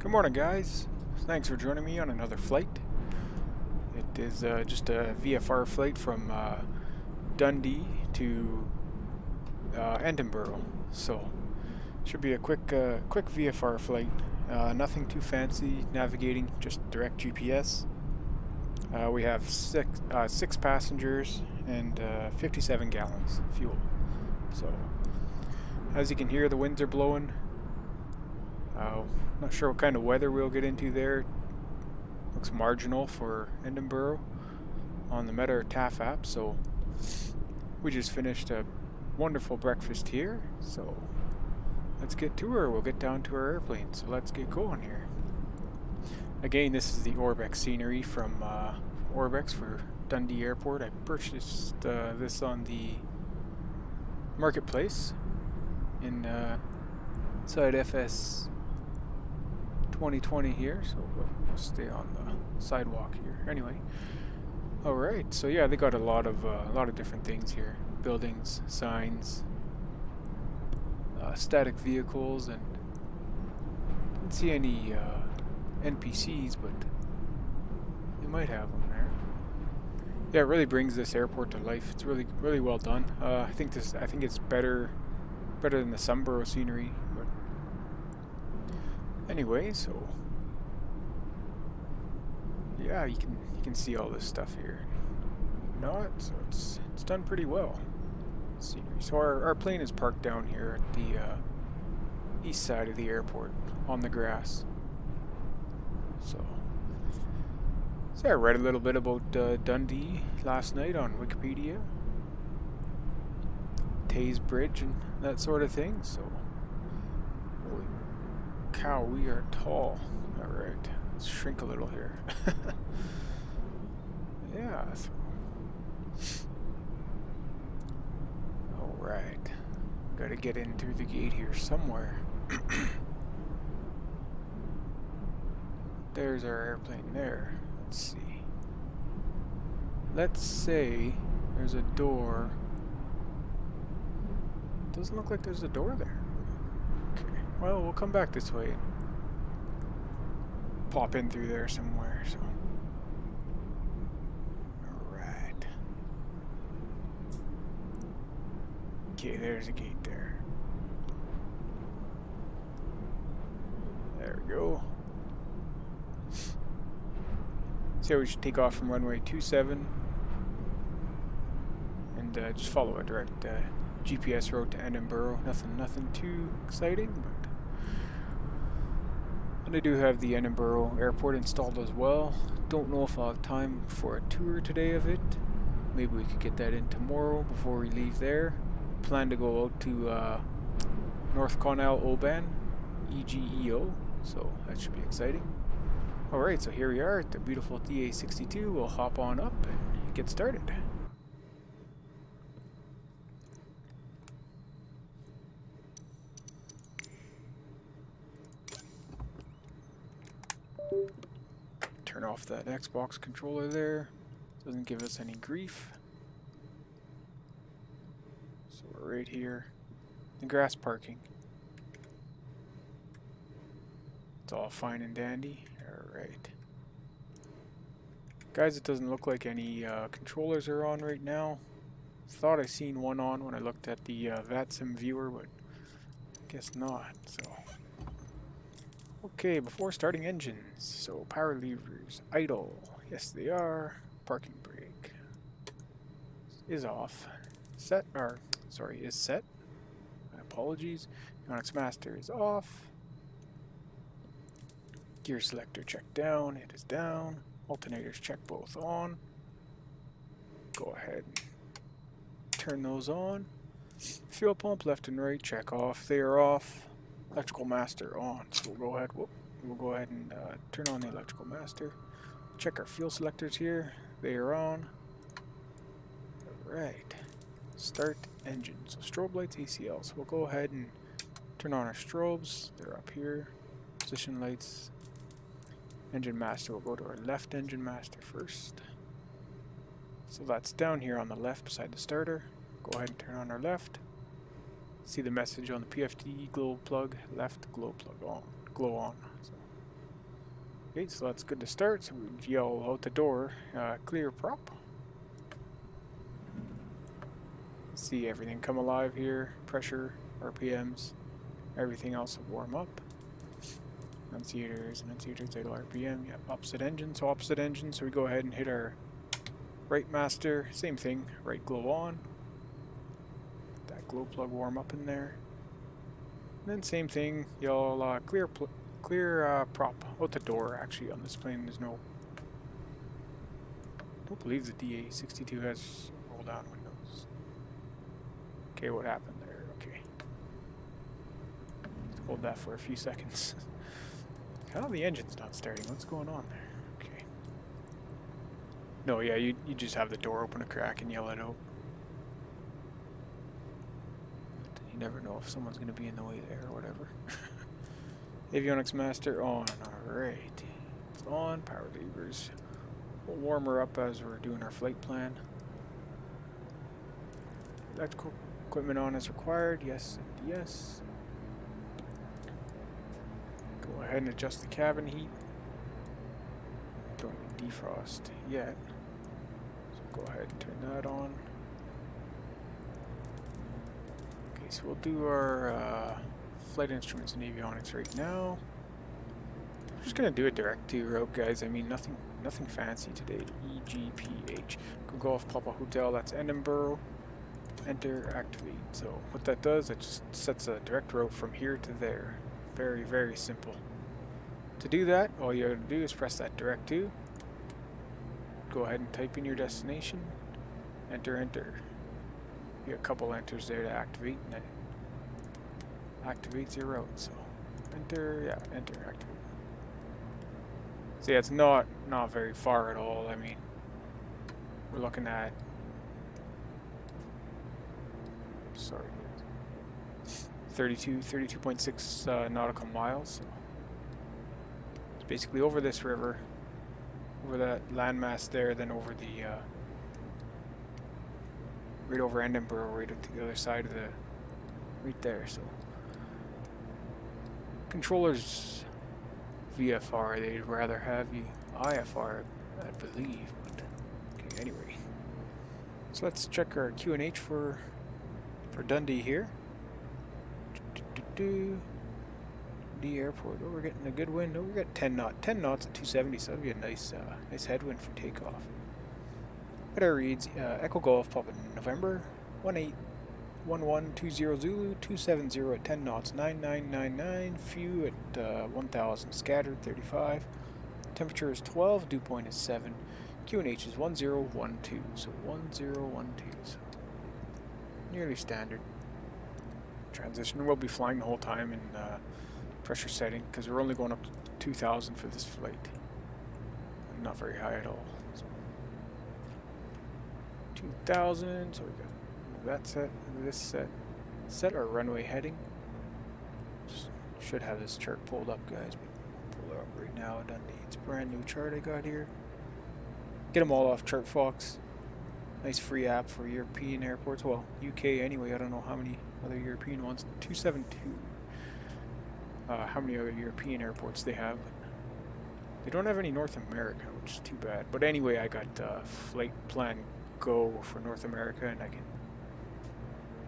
Good morning, guys. Thanks for joining me on another flight. It is just a VFR flight from Dundee to Edinburgh, so should be a quick VFR flight. Nothing too fancy navigating, just direct GPS. We have six passengers and 57 gallons fuel. So as you can hear, the winds are blowing. Not sure what kind of weather we'll get into there. Looks marginal for Edinburgh on the METAR TAF app. So we just finished a wonderful breakfast here. So let's get to her. We'll get down to our airplane. So let's get going here. Again, this is the Orbex scenery from Orbex for Dundee Airport. I purchased this on the marketplace in SID FS 2020 here, so we'll stay on the sidewalk here. Anyway, all right. So yeah, they got a lot of different things here: buildings, signs, static vehicles, and didn't see any NPCs, but you might have them there. Yeah, it really brings this airport to life. It's really well done. I think it's better than the Sunboro scenery. Anyway, so yeah, you can see all this stuff here. So it's done pretty well. Scenery. So our plane is parked down here at the east side of the airport on the grass. So I read a little bit about Dundee last night on Wikipedia, Tay's Bridge and that sort of thing. So. Cow, we are tall. All right, let's shrink a little here. Yeah. All right, gotta get in through the gate here somewhere. There's our airplane there. Let's see. Let's say there's a door. It doesn't look like there's a door there. Well, we'll come back this way and pop in through there somewhere. So, all right. Okay, there's a gate there. There we go. So we should take off from runway 27 and just follow a direct GPS road to Edinburgh. Nothing too exciting, but. And I do have the Edinburgh airport installed as well. Don't know if I'll have time for a tour today of it. Maybe we could get that in tomorrow before we leave there. Plan to go out to North Connal Oban, EGEO, so that should be exciting. Alright, so here we are at the beautiful DA62. We'll hop on up and get started. Turn off that Xbox controller there. Doesn't give us any grief. So we're right here. The grass parking. It's all fine and dandy. Alright. Guys, it doesn't look like any controllers are on right now. Thought I seen one on when I looked at the VATSIM viewer, but I guess not. So. Okay, before starting engines, so power levers, idle, yes they are, parking brake is off, set, or sorry, is set, my apologies, Yonex master is off, gear selector check down, it is down, alternators check both on, go ahead, turn those on, fuel pump left and right check off, they are off. Electrical master on, so we'll go ahead and turn on the electrical master. Check our fuel selectors here, they are on. Alright, start engine. So strobe lights, ACL, so we'll go ahead and turn on our strobes, they're up here. Position lights, engine master, we'll go to our left engine master first. So that's down here on the left beside the starter. Go ahead and turn on our left. See the message on the PFD glow plug, left glow plug on, glow on. So Okay, so that's good to start. So we yell out the door, clear prop. See everything come alive here, pressure, RPMs, everything else will warm up. Enunciators, idle RPM, yep, opposite engine, so we go ahead and hit our right master, same thing, right glow on. That glow plug warm up in there. And then same thing, y'all clear prop out the door. Actually on this plane there's no, I don't believe the DA62 has roll down windows. Okay, what happened there? Okay. Let's hold that for a few seconds. How the engine's not starting, what's going on there? Okay. No, yeah, you just have the door open a crack and yell it out. You never know if someone's gonna be in the way there or whatever. Avionics master on, alright. It's on, power levers. We'll warm her up as we're doing our flight plan. Electrical equipment on as required, yes and yes. Go ahead and adjust the cabin heat. Don't need defrost yet. So go ahead and turn that on. Okay, so we'll do our flight instruments and avionics right now. I'm just gonna do a direct-to route, guys. I mean, nothing fancy today. EGPH. Golf Papa Hotel. That's Edinburgh. Enter, activate. So what that does, it just sets a direct route from here to there. Very, very simple. To do that, all you have to do is press that direct to. Go ahead and type in your destination. Enter, enter. You have a couple enters there to activate, and then activates your route. So enter, yeah, enter, activate. So yeah, it's not very far at all. I mean, we're looking at, sorry, 32.6 nautical miles. So it's basically over this river, over that landmass there, then over the right over Edinburgh, right at the other side of the, right there. So controllers VFR, they'd rather have you IFR, I believe. But okay, anyway, so let's check our QNH for Dundee here. The airport. Oh, we're getting a good wind. Oh, we got 10 knot. 10 knots at 270, so that'd be a nice, nice headwind for takeoff. But our reads: Echo Golf Papa November 181120 Zulu 270 at 10 knots 9999. Few at 1000. Scattered 35. Temperature is 12. Dew point is 7. QNH is 1012. So 1012. So nearly standard. Transition. We'll be flying the whole time in pressure setting because we're only going up to 2,000 for this flight. Not very high at all. So 2,000. So we got that set, this set. Set our runway heading. Should have this chart pulled up, guys. Pull it up right now. Dundee. It's a brand new chart I got here. Get them all off ChartFox. Nice free app for European airports. Well, UK anyway. I don't know how many other European ones. 272. How many other European airports they have? They don't have any North America, which is too bad. But anyway, I got Flight Plan Go for North America, and I can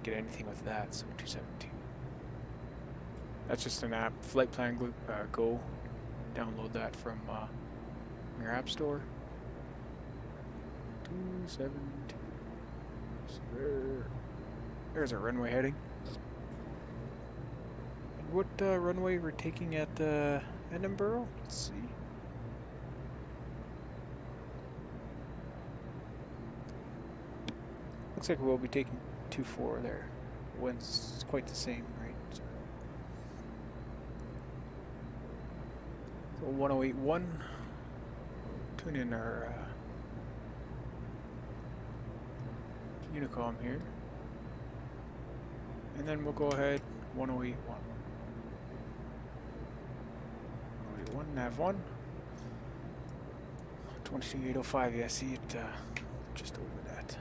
get anything with that. So 272. That's just an app. Flight Plan Go. Download that from your app store. 272. So there's our runway heading. And what runway we're taking at Edinburgh? Let's see. Looks like we'll be taking 24 there. Wind's quite the same, right? So 1081. Tune in our Unicom here. And then we'll go ahead 1081 nav 1 22805. Yeah, see it just over that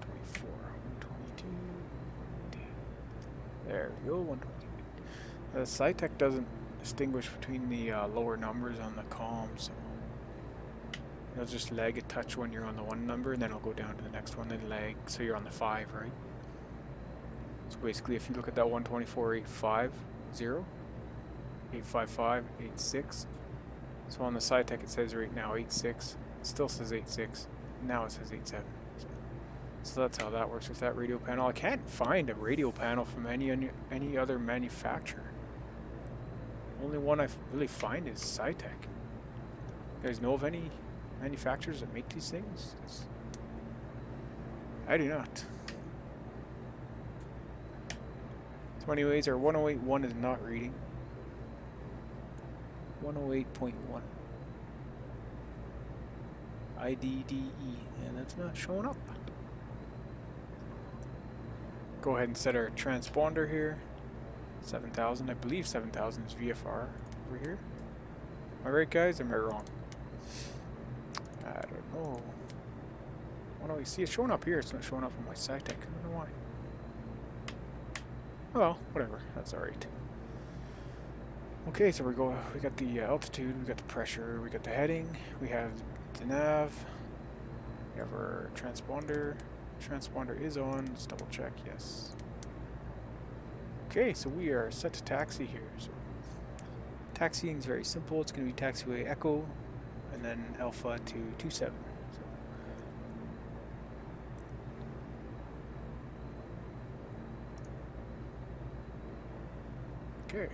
24 122. There we go. 128. SciTech doesn't distinguish between the lower numbers on the column, so it'll just lag a touch when you're on the one number, and then it'll go down to the next one, then lag, so you're on the 5, right? So basically, if you look at that 124.850, 855, 86, so on the SciTech it says right now 86, it still says 86, now it says 87. So that's how that works with that radio panel. I can't find a radio panel from any other manufacturer. Only one I really find is SciTech. You guys know of any manufacturers that make these things? I do not. So anyways, our 108.1 is not reading. 108.1. IDDE, and that's not showing up. Go ahead and set our transponder here. 7,000, I believe 7,000 is VFR over here. Am I right, guys? Am I wrong? I don't know. Why don't we see it's showing up here? It's not showing up on my SciTech. I don't know why. Well, whatever. That's all right. Okay, so we got the altitude, we got the pressure, we got the heading, we have the nav, we have our transponder. Transponder is on. Let's double check. Yes. Okay, so we are set to taxi here. So taxiing is very simple. It's going to be taxiway echo, and then alpha to 27. So. Okay.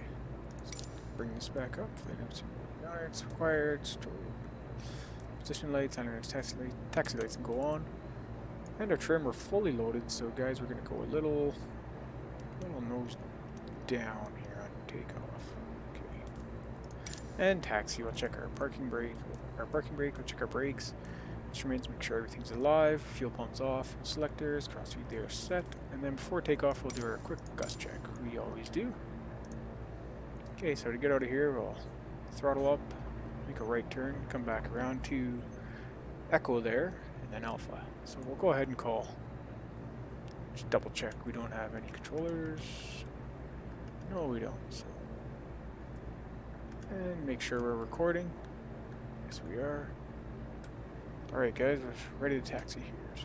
Let's bring this back up. Yards required. Position lights, underneath taxi lights, and go on. And our trim are fully loaded, so guys, we're going to go a little nose down here on takeoff. Okay. And taxi, we'll check our parking brake, we'll check our brakes, instruments, make sure everything's alive, fuel pumps off, selectors, crossfeed they are set, and then before takeoff, we'll do our quick gust check. We always do. Okay, so to get out of here, we'll throttle up, make a right turn, come back around to echo there, and then alpha. So we'll go ahead and call. Just double check we don't have any controllers. No, we don't. So. And make sure we're recording. Yes, we are. All right, guys, we're ready to taxi here.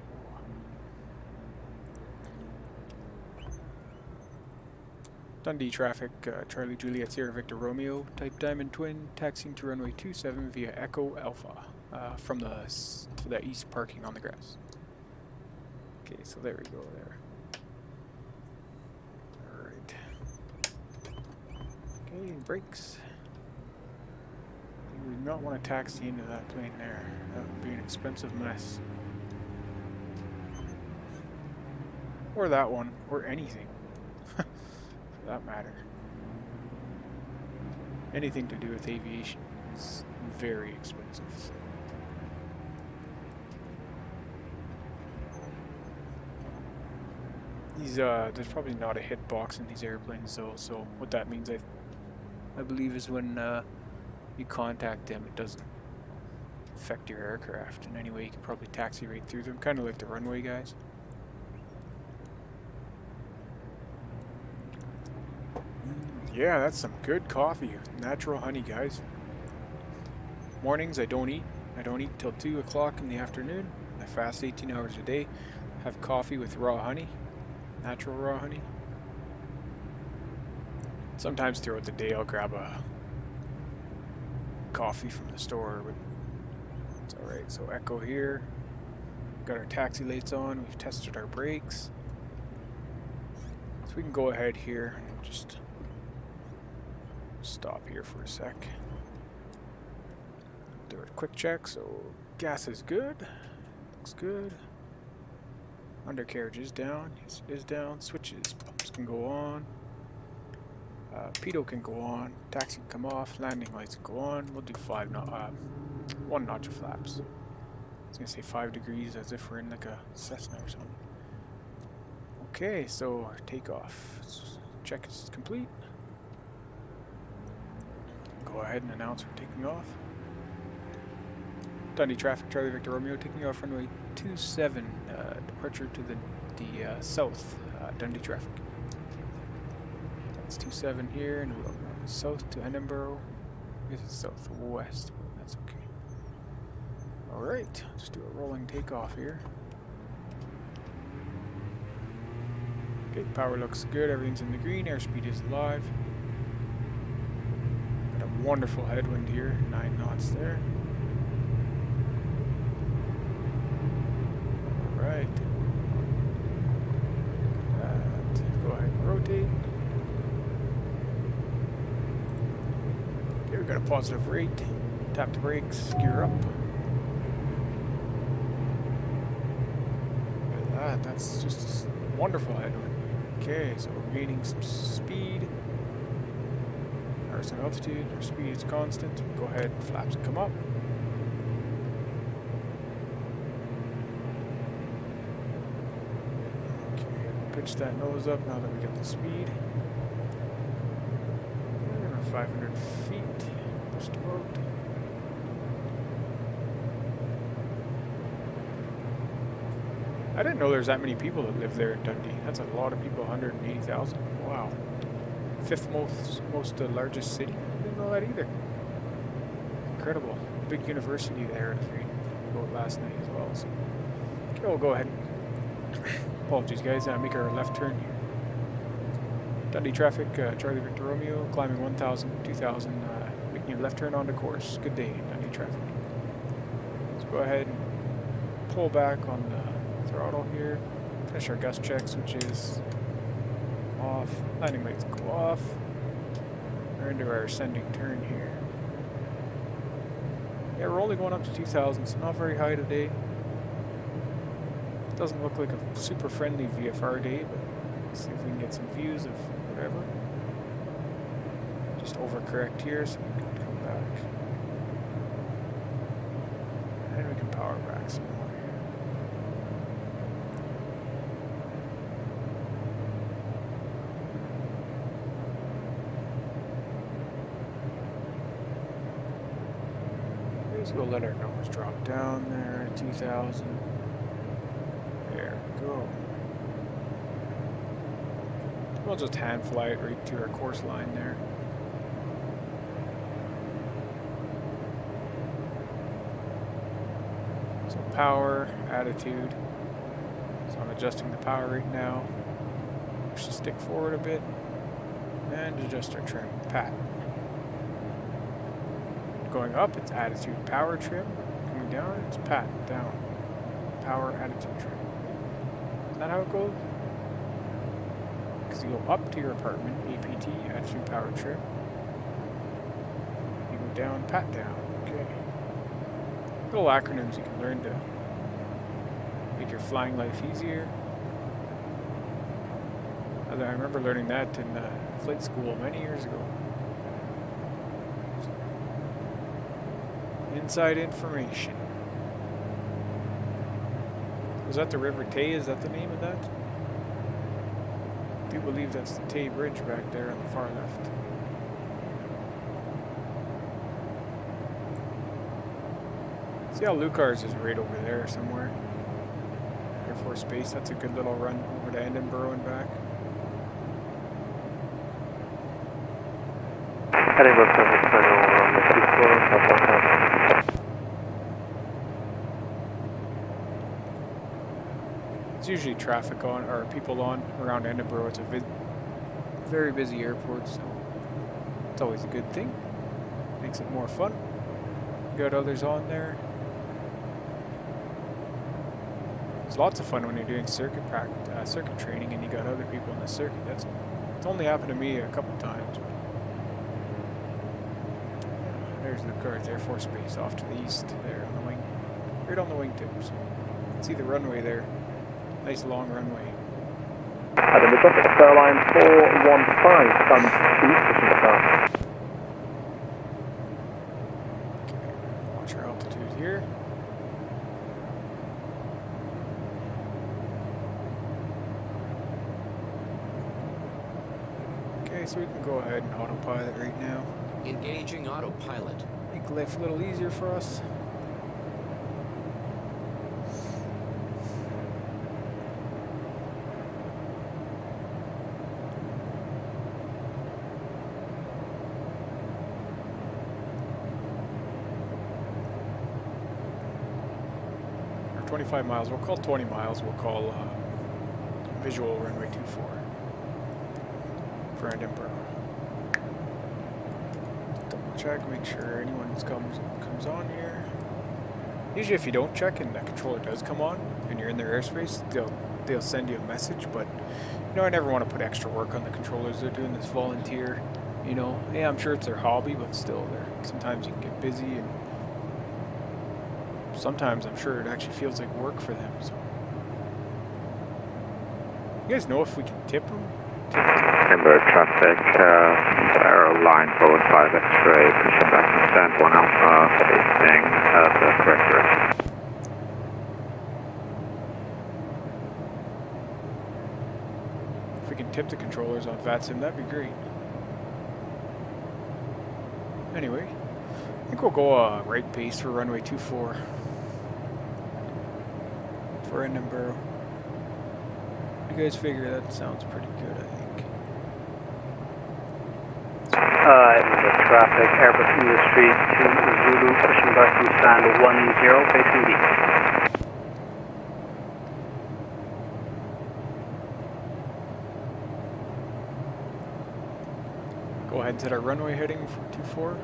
So. Dundee traffic, Charlie Juliet Sierra Victor Romeo, type Diamond Twin, taxiing to runway 27 via Echo Alpha. From the east parking on the grass. Okay, so there we go there. Alright. Okay, brakes. We do not want to taxi into that plane there. That would be an expensive mess. Or that one, or anything. For that matter. Anything to do with aviation is very expensive. So. These, there's probably not a hitbox in these airplanes though, so what that means I believe is when you contact them, it doesn't affect your aircraft in any way. You can probably taxi right through them, kind of like the runway guys. Yeah, that's some good coffee, natural honey guys. Mornings I don't eat. I don't eat till 2 o'clock in the afternoon. I fast 18 hours a day, have coffee with raw honey. Natural raw honey. Sometimes throughout the day I'll grab a coffee from the store, but it's alright. So echo here. We've got our taxi lights on. We've tested our brakes. So we can go ahead here and just stop here for a sec. Do a quick check. So gas is good. Looks good. Undercarriage is down, yes it is down, switches, pumps can go on, pitot can go on, taxi can come off, landing lights can go on, we'll do 1 notch of flaps. I was going to say 5 degrees as if we're in like a Cessna or something. Okay, so our takeoff check is complete. Go ahead and announce we're taking off. Dundee traffic, Charlie Victor Romeo, taking off runway 27, departure to the south, Dundee traffic. That's 27 here, and we'll south to Edinburgh. I guess it's southwest, but that's okay. Alright, just do a rolling takeoff here. Gate power looks good, everything's in the green, airspeed is live. Got a wonderful headwind here, 9 knots there. Alright. And go ahead and rotate. Here we got a positive rate. Tap the brakes, gear up. Look at that, that's just a wonderful headwind. Okay, so we're gaining some speed. There's some altitude, our speed is constant. Go ahead, flaps come up. Pitch that nose up now that we get the speed. We're around 500 feet, just about. I didn't know there's that many people that live there in Dundee. That's a lot of people, 180,000. Wow. 5th most largest city. I didn't know that either. Incredible. Big university there if you vote last night as well. So. Okay, we'll go ahead. Apologies guys, make our left turn here. Dundee traffic, Charlie Victor Romeo, climbing 1,000, 2,000, making a left turn onto course. Good day, Dundee traffic. Let's go ahead and pull back on the throttle here. Finish our gust checks, which is off. Landing lights go off. We're into our ascending turn here. Yeah, we're only going up to 2,000, so not very high today. Doesn't look like a super friendly VFR day, but let's see if we can get some views of whatever. Just overcorrect here so we can come back. And we can power back some more here. Just we'll let our numbers drop down there to 2,000. Go. We'll just hand fly it right to our course line there. So power, attitude. So I'm adjusting the power right now. Push the stick forward a bit and adjust our trim pat. Going up, it's attitude, power, trim. Coming down, it's pat, down. Power, attitude, trim. Is that how it goes? Because you go up to your apartment, APT, attitude, power, trip. You go down, pat down. Okay. Little acronyms you can learn to make your flying life easier. I remember learning that in flight school many years ago. Inside information. Was that the River Tay? Is that the name of that? I do believe that's the Tay Bridge back there on the far left. See how Leuchars is right over there somewhere. Air Force Base, that's a good little run over to Edinburgh and back. Usually traffic on or people on around Edinburgh. It's a very busy airport, so it's always a good thing. Makes it more fun. Got others on there. It's lots of fun when you're doing circuit practice, circuit training, and you got other people in the circuit. That's it's only happened to me a couple times. There's Leuchars Air Force Base off to the east there on the wing, right on the wingtip. So you can see the runway there. Nice long runway. Adam, we've got the airline 415 comes east. Okay, watch our altitude here. Okay, so we can go ahead and autopilot right now. Engaging autopilot. Make life a little easier for us. 25 miles, we'll call 20 miles, we'll call visual runway 24 for Edinburgh. Double check, make sure anyone comes on here. Usually if you don't check and that controller does come on and you're in their airspace, they'll send you a message, but you know, I never want to put extra work on the controllers. They're doing this volunteer, you know. Yeah, I'm sure it's their hobby, but still, sometimes you can get busy, and sometimes I'm sure it actually feels like work for them. So, you guys know if we can tip them? Timber traffic, aero line forward 5 X-ray, pushing back to stand 1 Alpha, facing the correct direction. If we can tip the controllers on VATSIM, that'd be great. Anyway, I think we'll go right pace for runway 24 for Edinburgh. You guys figure that sounds pretty good, I think. The traffic, Airbus Industry 2 Zulu, pushing back from stand 10, facing D. Go ahead and set our runway heading for 24.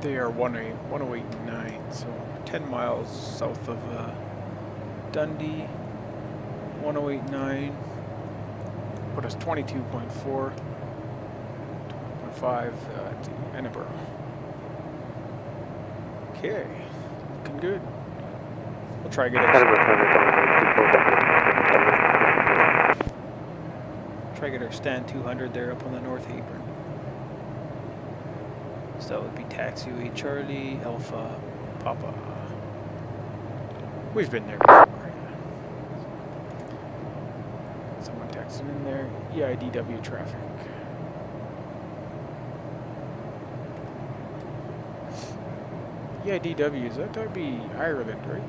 They are 108.9, so 10 miles south of Dundee. 108.9 put us 22.4, 22.5 to Edinburgh. Okay, looking good. We'll try to get our stand 200 there up on the North Apron. So that would be Taxiway Charlie, Alpha, Papa. We've been there before. Someone texted in there. EIDW traffic. EIDW, is that would be Ireland, right?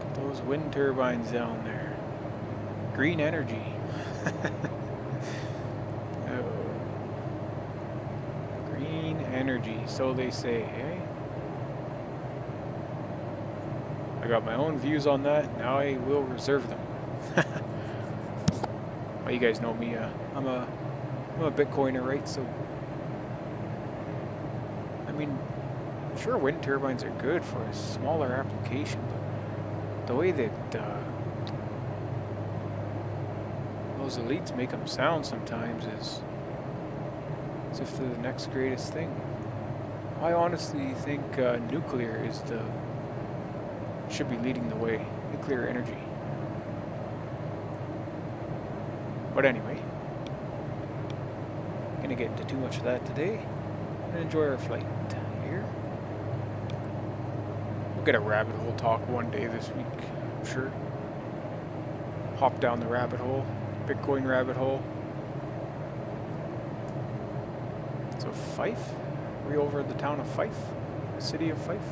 Get those wind turbines down there. Green energy. Energy, so they say, eh? I got my own views on that, now I will reserve them. Well, you guys know me, I'm a Bitcoiner, right? So, I mean, sure, wind turbines are good for a smaller application, but the way that those elites make them sound sometimes is as if they're the next greatest thing. I honestly think nuclear is should be leading the way, nuclear energy. But anyway, gonna get into too much of that today and enjoy our flight here. We'll get a rabbit hole talk one day this week, I'm sure. Hop down the rabbit hole, Bitcoin rabbit hole. So Fife? Are we over the town of Fife? The city of Fife?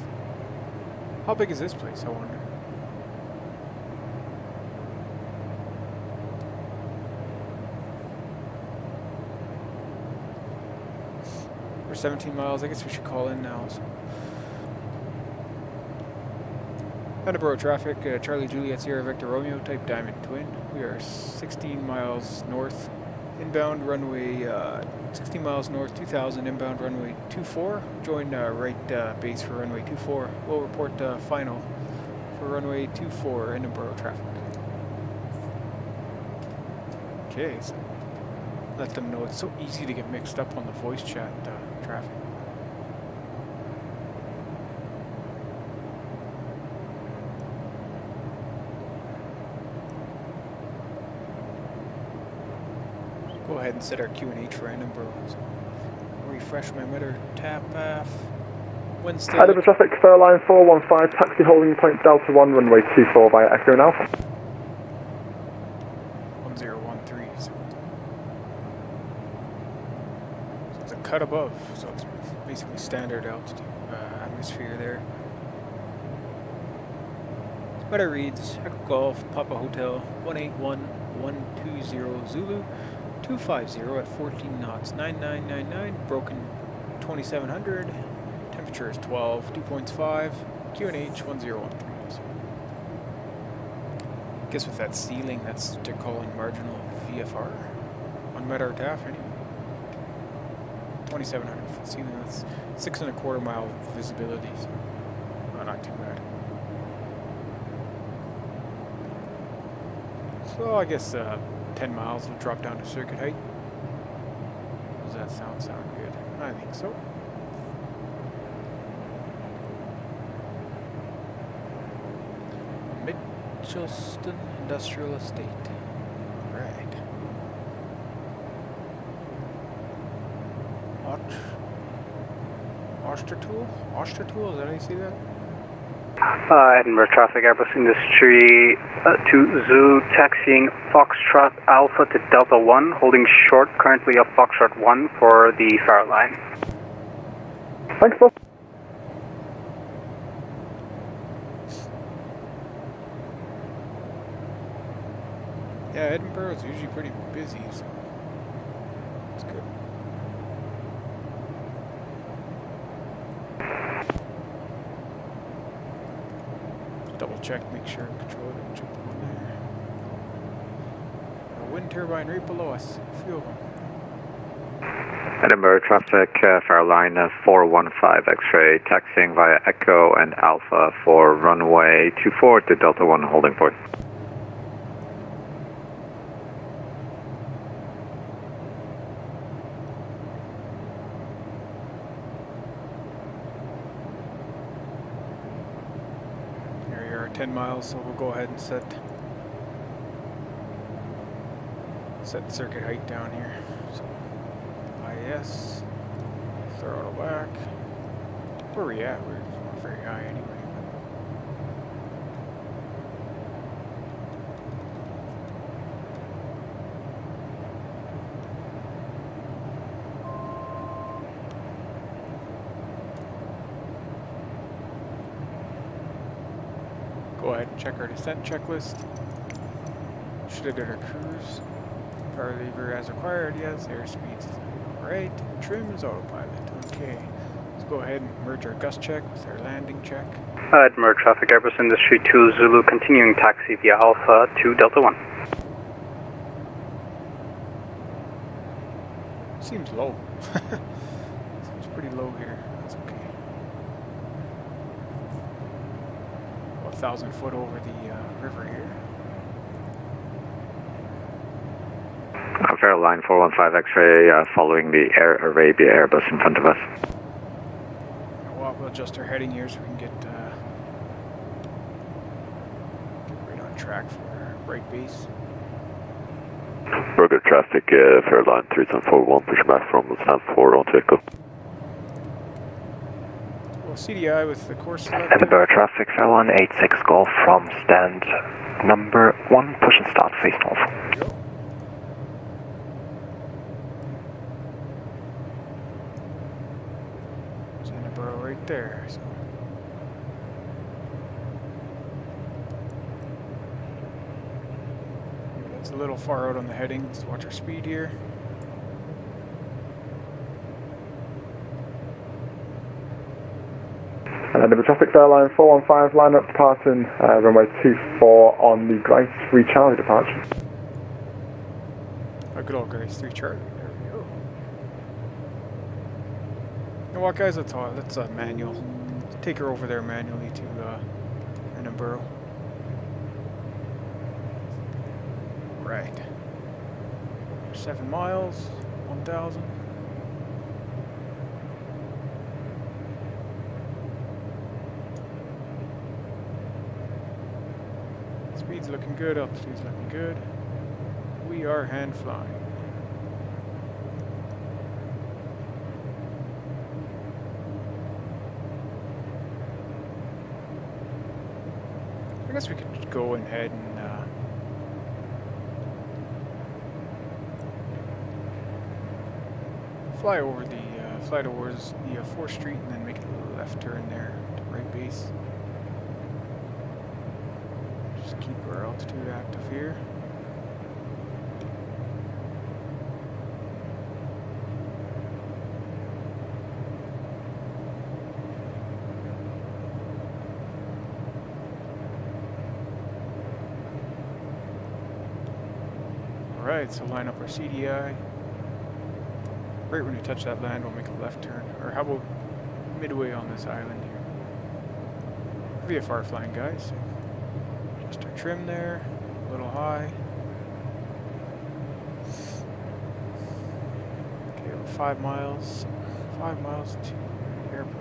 How big is this place, I wonder? We're 17 miles, I guess we should call in now. So. Edinburgh traffic, Charlie Juliet Sierra Victor Romeo, type Diamond Twin. We are 16 miles north, inbound runway 16 miles north, 2000, inbound runway 24. Join right base for runway 24. We'll report final for runway 24, Edinburgh traffic. Okay, so let them know it's so easy to get mixed up on the voice chat traffic. Go ahead and set our QNH for Edinburgh. So refresh my METAR TAF. Wednesday. Edinburgh traffic, Fairline 415, taxi holding point Delta 1, runway 24 via Echo now. 1013. So it's a cut above, so it's basically standard altitude atmosphere there. METAR reads Echo Golf, Papa Hotel, 181120 Zulu. 250 at 14 knots, 9999, broken 2700, temperature is 12, dew points 5, QNH 1013. So I guess with that ceiling, that's they're calling marginal VFR on METAR TAF anyway. 2700 foot ceiling, that's 6.25 mile visibility, so not too bad. So I guess 10 miles will drop down to circuit height. Does that sound good? I think so. Mitchelstown Industrial Estate. Alright. Ostertool? Is that how you see that? Edinburgh traffic, Airbus Industry 2 Zoo, taxiing Foxtrot Alpha to Delta 1, holding short, currently up Foxtrot 1 for the fire line. Thanks, Bob. Yeah, Edinburgh is usually pretty busy, so it's good. Check, make sure control it and jump on there. A wind turbine right below us, a few of them. Edinburgh traffic, fire line 415 X-ray, taxiing via Echo and Alpha for runway 24 to Delta 1, holding port. Miles, so we'll go ahead and set circuit height down here. So IS, throttle back. Where are we at? We're not very high anyway. Check our descent checklist. Should have done our cruise. Power lever as required, yes. Airspeed's right. Trim is autopilot. Okay. Let's go ahead and merge our gust check with our landing check. Edinburgh traffic, Airbus Industry 2 Zulu, continuing taxi via Alpha to Delta 1. Seems low. Seems pretty low here. That's okay. 1,000 foot over the river here. Fair line 415 X-ray, following the Air Arabia Airbus in front of us. We'll adjust our heading here so we can get right on track for our break base. Burger traffic, fair line 3741, push back from Stanford onto Echo. CDI with the course select. Edinburgh traffic, Fairline 86 Golf from stand number 1, push and start, face north. There's Edinburgh right there. So. That's a little far out on the heading, let's watch our speed here. Edinburgh traffic, Fairline 415, line up departing runway 24 on the Grace 3 Charlie departure. A good old Grace 3 Charlie, there we go. You know what guys, that's a manual. Let's take her over there manually to Edinburgh. Right. 7 miles, 1,000. Speed's looking good, altitude's looking good. We are hand flying. I guess we could go ahead and fly towards the 4th Street and then make a left turn there to right base. Keep our altitude active here. Alright, so line up our CDI. Right when we touch that land, we'll make a left turn. Or how about midway on this island here? VFR flying, guys. Just our trim there, a little high. Okay, about 5 miles. 5 miles to airport.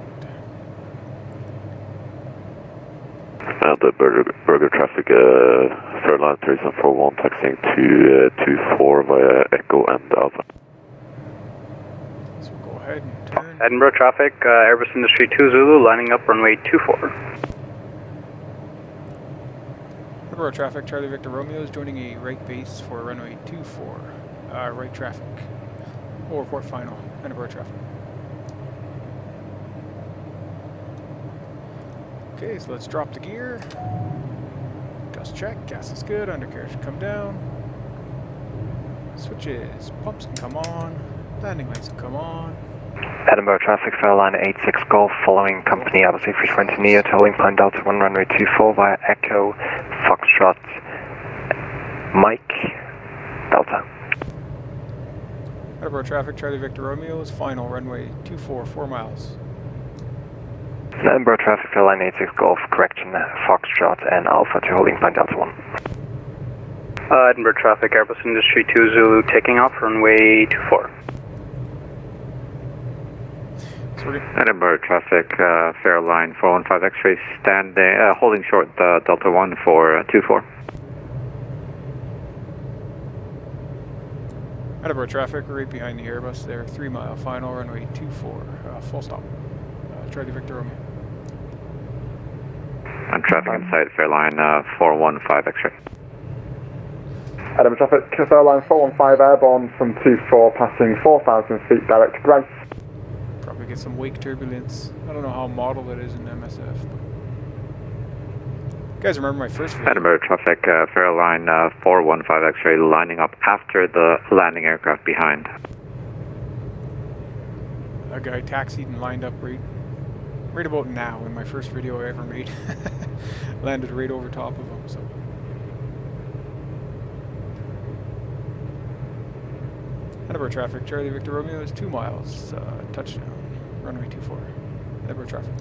The burger traffic, third line 3741 taxiing to 24 via Echo and Alpha. So go ahead and turn. Edinburgh traffic, Airbus Industry 2 Zulu lining up runway 24. Edinburgh traffic, Charlie Victor Romeo is joining a right base for runway 24. Right traffic. We'll report final. Edinburgh traffic. Okay, so let's drop the gear. Gust check, gas is good, undercarriage can come down. Switches, pumps can come on, landing lights can come on. Edinburgh traffic, Fairline 86 Golf, following company Alpha 320 Neo to holding plan Delta 1 runway 24 via Echo, Foxtrot, Mike, Delta. Edinburgh traffic, Charlie Victor Romeo is final, runway 24, 4 miles. Edinburgh traffic, Fairline 86 Golf, correction, Foxtrot and Alpha to holding plan Delta 1. Edinburgh traffic, Airbus Industry 2 Zulu taking off, runway 24. Edinburgh traffic, Fairline 415 X-ray standing, holding short Delta 1 for 24. Edinburgh traffic, right behind the Airbus there, 3 mile final, runway 24, full stop. Charlie Victor Romeo. I'm traffic inside Fairline 415 X-ray. Edinburgh traffic, Fairline 415 airborne from 24, passing 4,000 feet direct to Grace. Probably get some wake turbulence. I don't know how model that is in MSF. You guys remember my first video? Edinburgh traffic, Fairline 415 X-ray lining up after the landing aircraft behind. A guy taxied and lined up right about now in my first video I ever made. Landed right over top of him, so. Edinburgh traffic, Charlie Victor Romeo is 2 miles, touchdown, runway 24, Edinburgh traffic.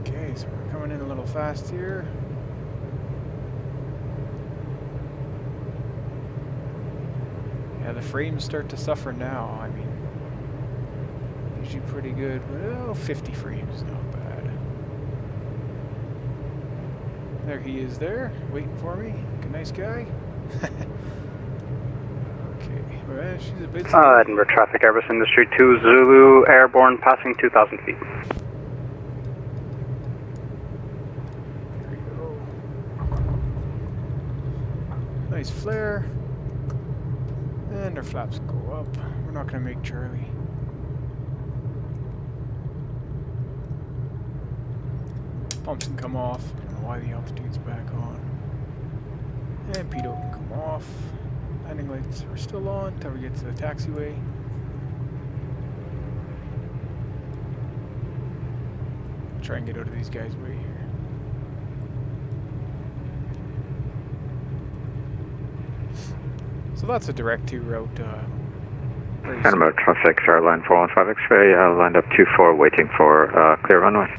Okay, so we're coming in a little fast here. Yeah, the frames start to suffer now, I mean, usually pretty good, well, 50 frames is not bad. There he is there, waiting for me. Nice guy. Okay. Well, she's a bit Edinburgh traffic, Airbus Industry 2 Zulu airborne, passing 2,000 feet. There you go. Nice flare. And our flaps go up. We're not going to make Charlie. Pumps can come off. I don't know why the altitude's back on. And pitot can come off. Landing lights are still on until we get to the taxiway. Try and get out of these guys' way here. So that's a direct to route. Edinburgh traffic, Fairline 415 X-ray, lined up 24, waiting for clear runway.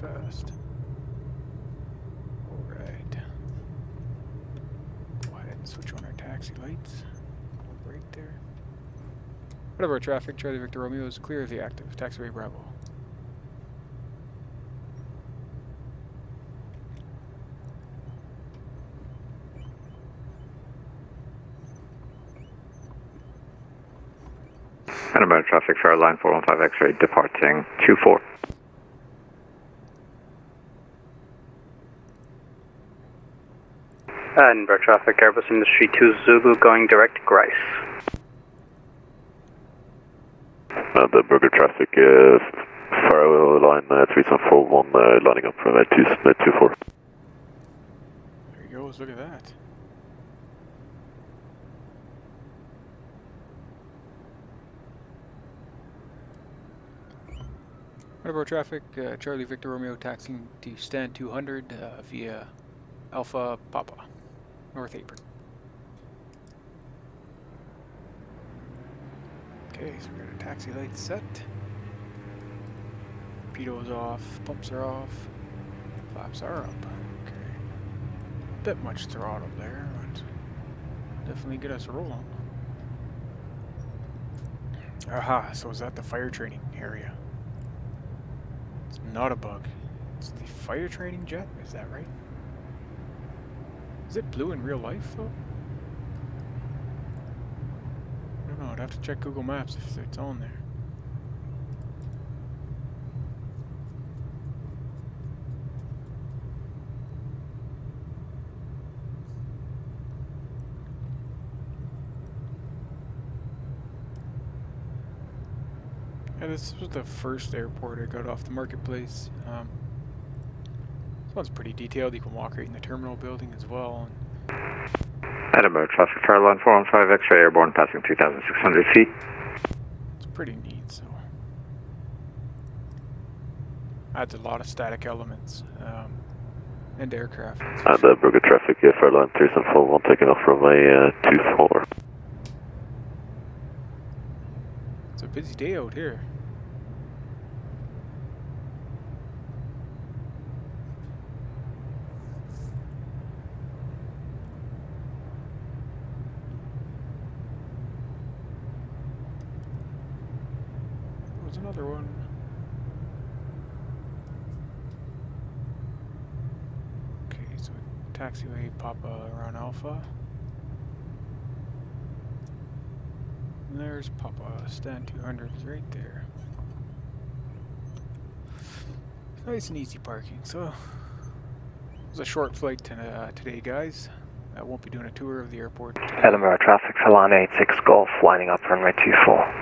Fast. Alright. Go ahead and switch on our taxi lights. We'll break there. Whatever traffic, Charlie Victor Romeo is clear of the active. Taxiway Bravo. Edinburgh traffic, Fairline 415 X-ray departing 24. Edinburgh traffic, Airbus Industry 2 Zulu going direct to Grace. The Burger traffic is Fairline 3741 lining up from 24. There he goes, look at that. Sunboro traffic, Charlie Victor Romeo taxiing to stand 200 via Alpha Papa, North Apron. Okay, so we got our taxi lights set. Torpedoes off, pumps are off, flaps are up. Okay. Bit much throttle there, but definitely get us rolling. Aha, so is that the fire training area? It's not a bug. It's the fire training jet, is that right? Is it blue in real life though? I don't know, I'd have to check Google Maps if it's on there. This was the first airport I got off the marketplace. This one's pretty detailed. You can walk right in the terminal building as well. Edinburgh traffic, fire line 415 X-ray airborne, passing 2,600 feet. It's pretty neat. So adds a lot of static elements and aircraft. And Edinburgh traffic, yeah, fire line 371 taking off from runway 24. It's a busy day out here. There's another one. Okay, so taxiway Papa around Alpha. And there's Papa, stand 200 right there. Nice and easy parking. So it was a short flight today, guys. I won't be doing a tour of the airport today. Edinburgh traffic, Salon 86 Golf, lining up runway 24.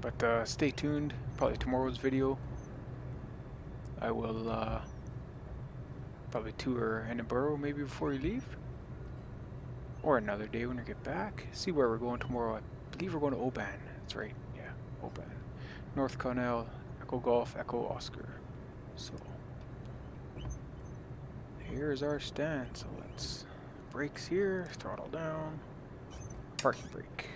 But stay tuned. Probably tomorrow's video, I will probably tour Edinburgh maybe before you leave. Or another day when we get back. See where we're going tomorrow. I believe we're going to Oban. That's right. Yeah, Oban. North Connell, Echo Golf, Echo Oscar. So here's our stand. So let's brakes here, throttle down, parking brake.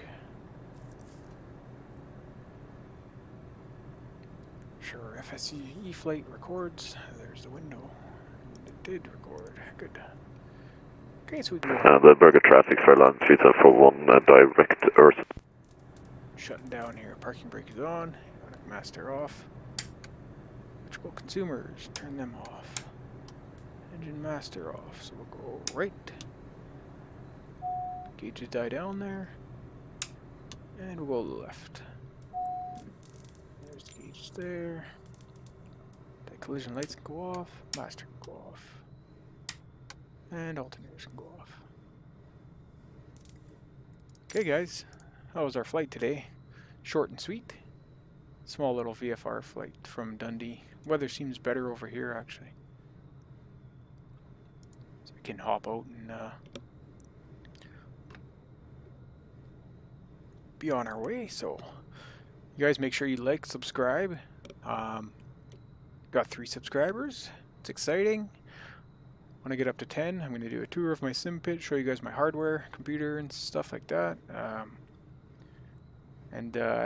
Sure, FSE E-Flight records. There's the window. It did record. Good. Okay, so we can the Burger traffic, Fairland 3741, direct earth. Shutting down here, parking brake is on, master off. Electrical consumers, turn them off. Engine master off, so we'll go right. Gauges die down there. And we'll go left. There's the gauges there. The collision lights can go off, master can go off. And alternators can go off. Okay guys, that was our flight today. Short and sweet. Small little VFR flight from Dundee. Weather seems better over here actually. So we can hop out and be on our way. So you guys make sure you like, subscribe. Got 3 subscribers. It's exciting. When I get up to 10, I'm going to do a tour of my SimPit, show you guys my hardware, computer, and stuff like that. I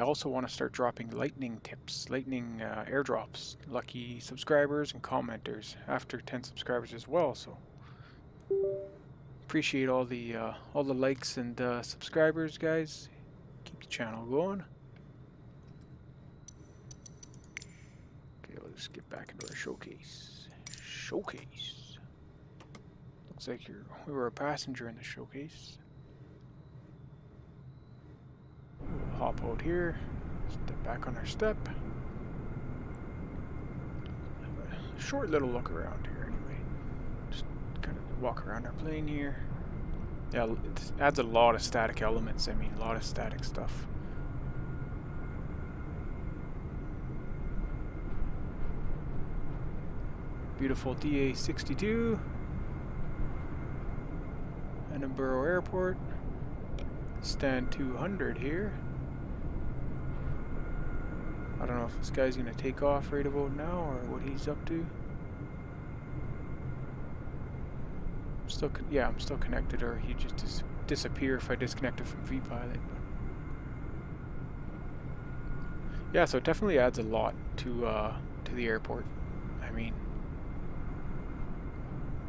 also want to start dropping lightning tips, lightning airdrops, lucky subscribers and commenters after 10 subscribers as well. So appreciate all the likes and subscribers, guys. Keep the channel going. Okay, let's get back into our showcase. Showcase. Looks like we were a passenger in the showcase. Hop out here, step back on our step. Have a short little look around here anyway. Just kind of walk around our plane here. Yeah, it adds a lot of static elements, I mean a lot of static stuff. Beautiful DA62. Edinburgh Airport, stand 200 here, I don't know if this guy's going to take off right about now or what he's up to. I'm still connected, or he'd just disappear if I disconnected from V-Pilot. Yeah, so it definitely adds a lot to the airport. I mean,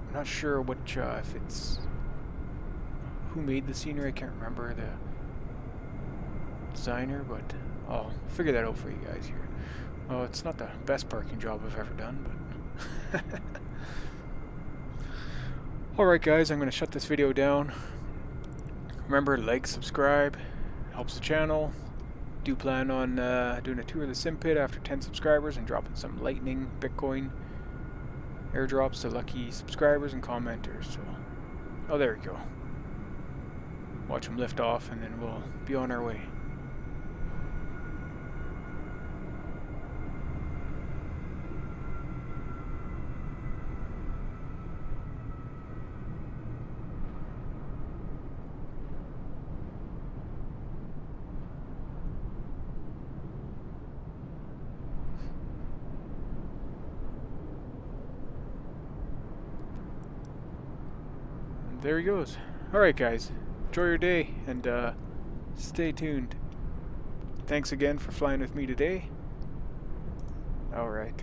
I'm not sure which, if it's who made the scenery, I can't remember the designer, but I'll figure that out for you guys here. Well, it's not the best parking job I've ever done, but... Alright guys, I'm going to shut this video down. Remember, like, subscribe, helps the channel. Do plan on doing a tour of the SimPit after 10 subscribers and dropping some Lightning, Bitcoin airdrops to lucky subscribers and commenters. So, oh, there we go. Watch them lift off, and then we'll be on our way. There he goes. Alright guys, enjoy your day and stay tuned. Thanks again for flying with me today. Alright.